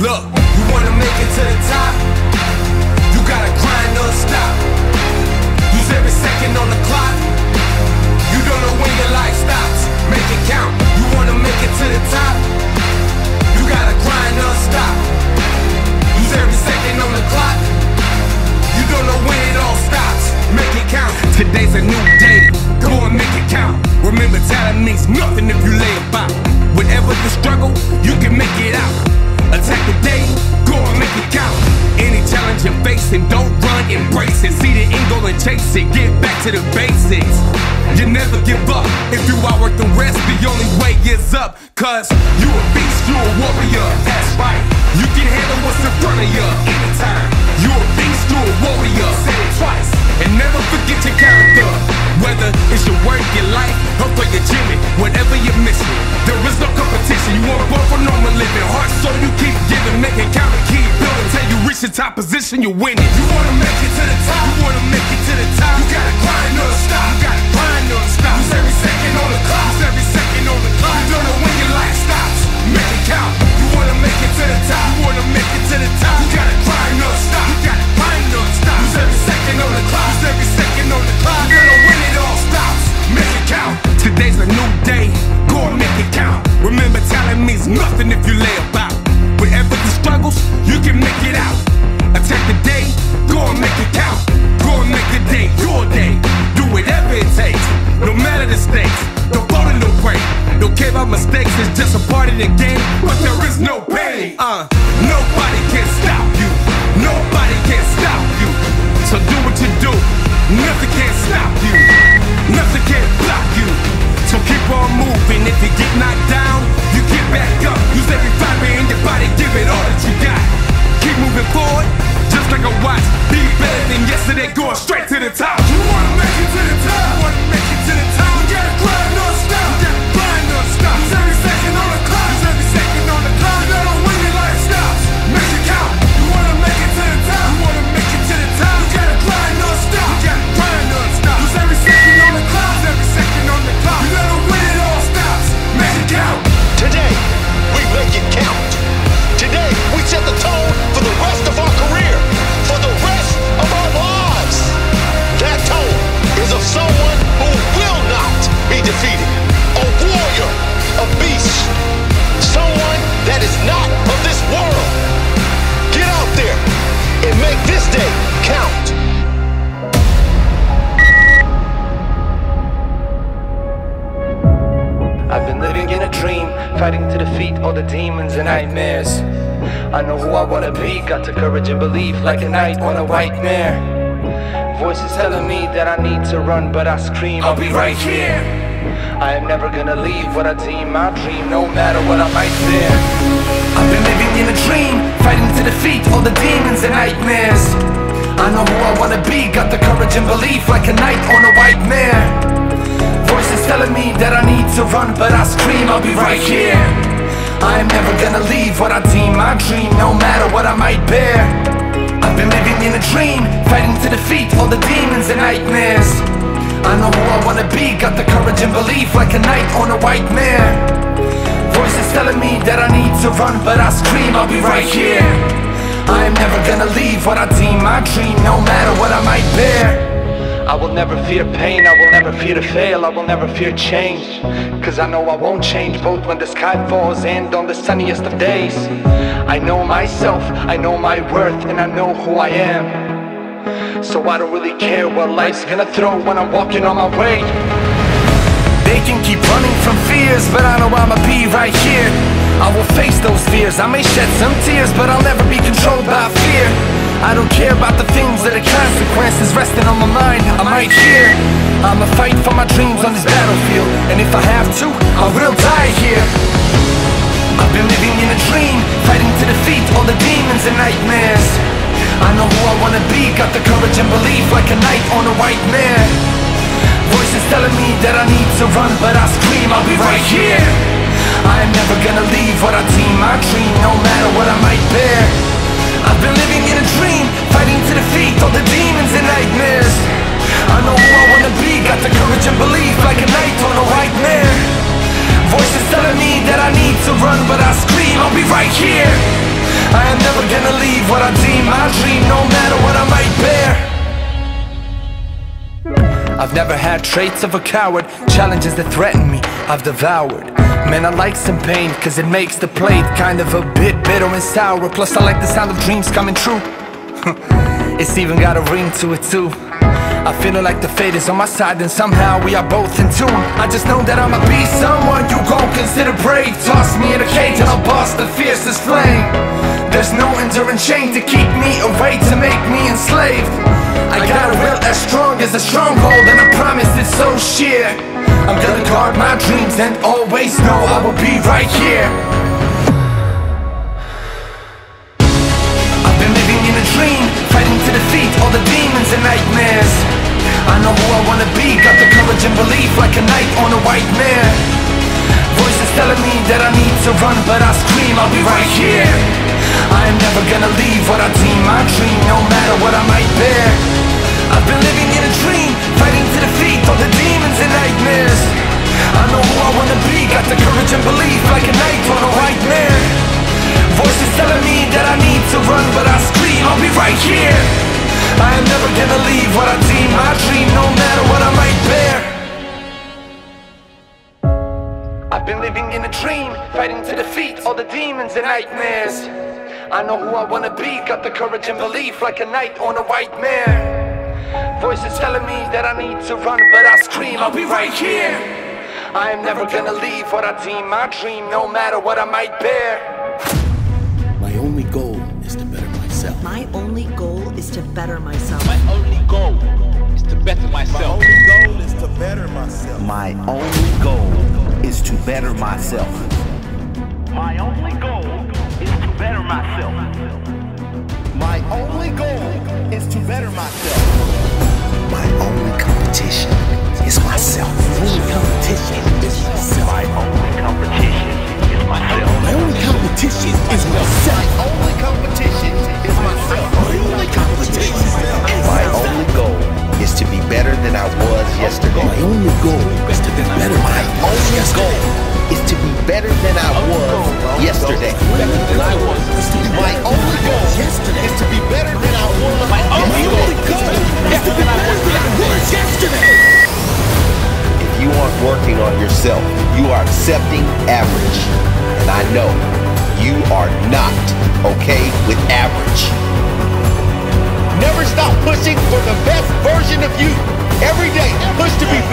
Look, you wanna make it to the top? You gotta grind non-stop. Use every second on the clock. You don't know when your life stops. Make it count. You wanna make it to the top? You gotta grind non-stop. Use every second on the clock. You don't know when it all stops. Make it count. Today's a new day. Go and make it count. Remember, talent means nothing if you lay about. Whatever the struggle, you can make it out. Attack the day, go and make it count. Any challenge you're facing, don't run, embrace it. See the end goal and chase it, get back to the basics. You never give up, if you outwork the rest, the only way is up. Cause you a beast, you a warrior, that's right. You can handle what's in front of you, anytime. You a beast, you a warrior, say it twice. And never forget your character. Whether it's your work, your life, or for your gym, whatever you're missing, there is no competition. You want born for normal living, heart so you keep giving, make it count, keep building till you reach the top position. You win it. You wanna make it to the top. You wanna make it to the top. You gotta grind non-stop. You gotta grind non-stop. Use every second on the clock. Use every second on the clock. You don't know when your life stops. Make it count. You wanna make it to the top. You wanna make it to the top. You gotta grind non-stop. You gotta grind non-stop. Use every second on the clock. Use every second on the clock. You don't know when it all stops. Make it count. Today's a new day. Go and make it count. Remember, talent means nothing if you lay about. Whatever the struggles, you can make it out. Attack the day, go and make it count. Go and make the day your day. Do whatever it takes, no matter the stakes. Don't fall in no break. Don't care about mistakes, it's just a part of the game. But there is no pain. Nobody can stop you. Nobody can stop you. So do what you do. Nothing can stop you. Nothing can block you. So keep on moving. If you get knocked down, you get back up. Use every fiber in your body, give it all that you got. Keep moving forward, just like a watch. Be better than yesterday, going straight to the top. You wanna make it to the top. You wanna make it to the top. You gotta grind non-stop. You gotta grind non-stop. Use every second on the clock. Use every second on the clock. You know when your life stops. Make it count. You wanna make it to the top. You wanna make it to the top. You gotta grind non-stop. You gotta grind non-stop. Use every second on the clock. Use every second on the clock. You know when it all stops. Make it count. Today, we make it count. Today, we set the tone for the rest of our career, for the rest of our lives. That tone is of someone who will not be defeated, a warrior, a beast, someone that is not of this world. Get out there and make this day count. I've been living in a dream, fighting to defeat all the demons and nightmares. I know who I wanna be, got the courage and belief like a knight on a white mare. Voices telling me that I need to run, but I scream, I'll be right here. I am never gonna leave what I deem my dream, no matter what I might fear. I've been living in a dream, fighting to defeat all the demons and nightmares. I know who I wanna be, got the courage and belief like a knight on a white mare. Voices telling me that I need to run, but I scream, I'll be right here. I am never gonna leave what I deem my dream, no matter what I might bear. I've been living in a dream, fighting to defeat all the demons and nightmares. I know who I wanna be, got the courage and belief like a knight on a white mare. Voices telling me that I need to run, but I scream, I'll be right here. I am never gonna leave what I deem my dream, no matter what I might bear. I will never fear pain, I will never fear to fail, I will never fear change. Cause I know I won't change, both when the sky falls and on the sunniest of days. I know myself, I know my worth, and I know who I am. So I don't really care what life's gonna throw when I'm walking on my way. They can keep running from fears, but I know I'ma be right here. I will face those fears, I may shed some tears, but I'll never be controlled by fear. I don't care about the things or the consequences resting on my mind, I might hear. I'ma fight for my dreams on this battlefield, and if I have to, I will die here. I've been living in a dream, fighting to defeat all the demons and nightmares. I know who I wanna be, got the courage and belief like a knight on a white mare. Voices telling me that I need to run, but I scream, I'll be right here. I am never gonna leave what I deem my dream, no matter what I might bear. I've been living in a dream, fighting to defeat all the demons and nightmares. I know who I wanna be, got the courage and belief like a knight on a white mare. Voices telling me that I need to run, but I scream, I'll be right here. I what I deem my dream, no matter what I might bear. I've never had traits of a coward, challenges that threaten me, I've devoured. Man, I like some pain, cause it makes the plate kind of a bit bitter and sour. Plus I like the sound of dreams coming true. It's even got a ring to it too. I feel like the fate is on my side and somehow we are both in tune. I just know that I'ma be someone you gon' consider brave. Toss me in a cage and I'll bust the fiercest flame. There's no enduring chain to keep me away, to make me enslaved. I got a will as strong as a stronghold and I promise it's so sheer. I'm gonna guard my dreams and always know I will be right here. I've been living in a dream, fighting to defeat all the demons and nightmares. I know who I wanna be, got the courage and belief like a knight on a white mare. Voices telling me that I need to run, but I scream, I'll be right here. I am never gonna leave what I deem my dream, no matter what I might bear. I've been living in a dream, fighting to defeat all the demons and nightmares. I know who I wanna be, got the courage and belief like a knight on a white mare. Voices telling me that I need to run, but I scream, I'll be right here. I am never gonna leave what I deem my dream, no matter what I might bear. I've been living in a dream, fighting to defeat all the demons and nightmares. I know who I wanna be, got the courage and belief like a knight on a white mare. Voices telling me that I need to run, but I scream, I'll be right here. I am never gonna leave what I deem my dream, no matter what I might bear. My only goal is to better myself. My only goal is to better myself. My only goal is to better myself. My only goal is to better myself. My only goal is to better myself. My only goal is to better myself. My only goal is to better myself. My only competition is myself. My only competition is myself. My only competition is myself. My only competition is myself. My only competition is myself. My only competition is myself. My only goal is to be better than I was yesterday. My only goal is to be better than I was yesterday. My only goal is to be better than I was yesterday. My only goal is to be better than I was yesterday. My only goal is to be better than I was yesterday. If you aren't working on yourself, you are accepting average. And I know you are not okay with average. Never stop pushing for the best version of you. Every day, push to be